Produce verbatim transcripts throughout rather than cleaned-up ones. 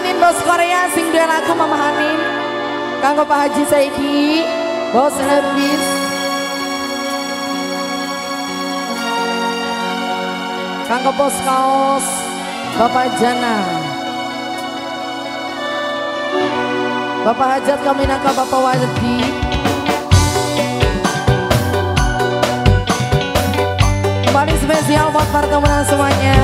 mahanin bos Korea sing dua lagu memahanin kanggo Pak Haji Saidi bos Hafiz. Kanggo bos kaos Bapak Jana, Bapak Hajat Kaminangka, Bapak Wadi, paling spesial buat para teman semuanya.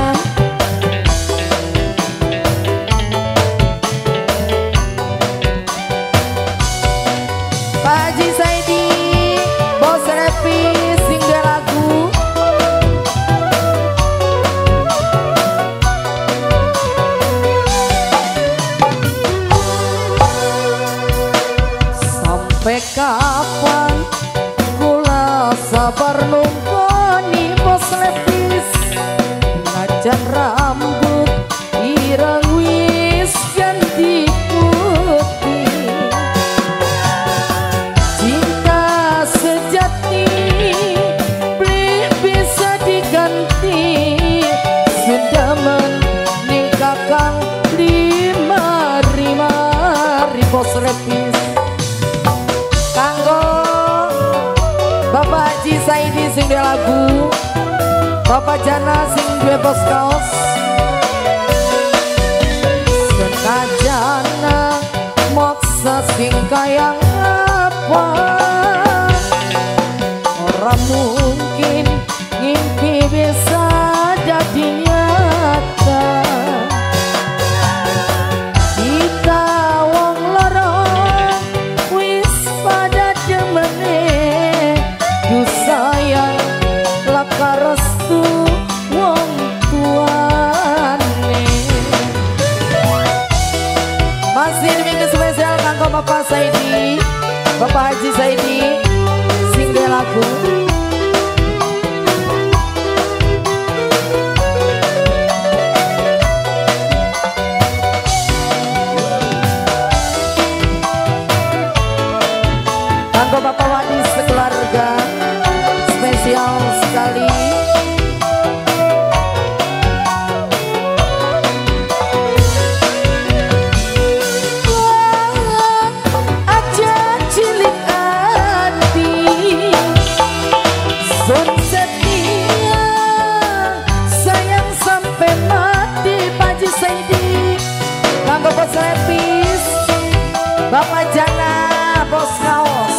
Kapan kula sabar nunggoni bos Levis najan rambut ireng wis ganti putih. Cinta sejati beli bisa diganti, sudah menikahkan lima rima bos Levis. Bapak Haji Saidi sing dua lagu, Bapak Jana sing dua bos kaos. Senajana maksa sing kaya apa, orang mungkin mimpi bisa jadi nyata. Kita wong loro wis pada demene, sayang lakar restu wong tuane. Masih minggu spesial kanggo Bapak Saidi, Bapak Haji Saidi sing dua lagu. Kanggo Bapak Wadi sekeluarga spesial sekali. Wah, aja cilik hati sun setia, sayang sampai mati Pak Haji Saidi, kanggo bos Lepis, Bapak Jana, bos kaos.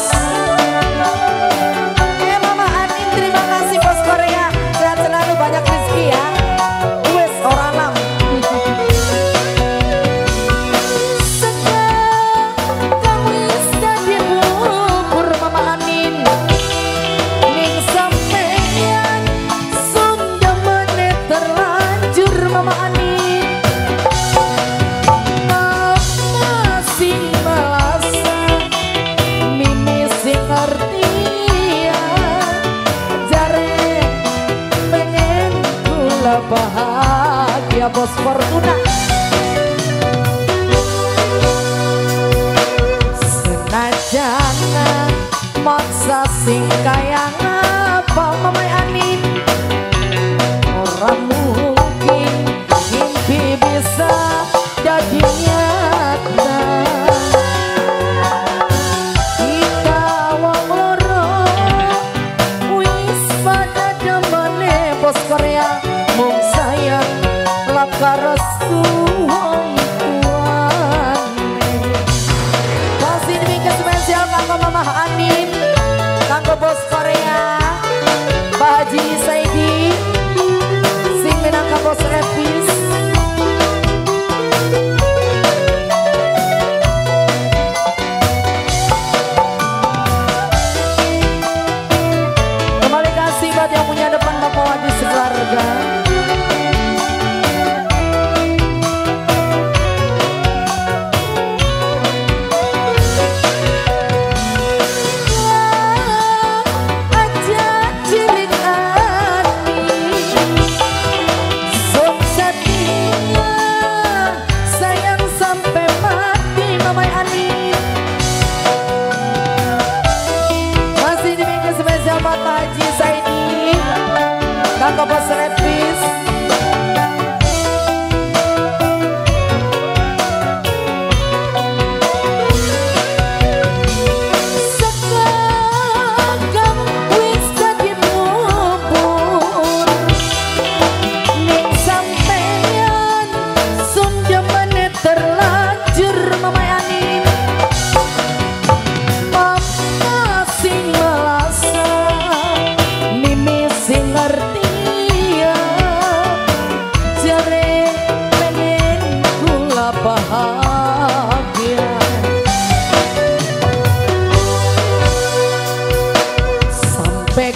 Bahagia bos Fortuna, senajana maksa sing kaya apa mamai anin, orang mungkin mimpi bisa jadi nyata. Kita wong loro wis pada demene bos Korea, mung sayang lakar restu wong tuane. Masih demikian spesial kanggo Mamah Anin, kanggo bos Korea, Pak Haji Saidi sing minangka bos Lepis. Kembali kasih buat yang punya depan Bapak Wadi sekeluarga.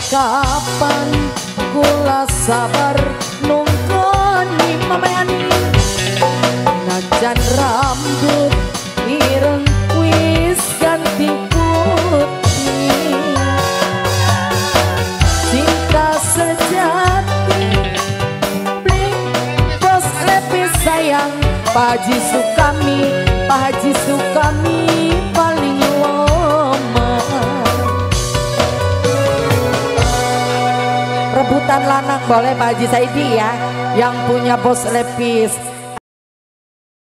kapan kula sabar nungkoni memen najan rambut ireng wis ganti putih cinta sejati bling bos lebih sayang Pak Haji Sukami Pak Haji Sukami paling rebutan lanang boleh Pak Haji Saidi ya, yang punya bos lepis.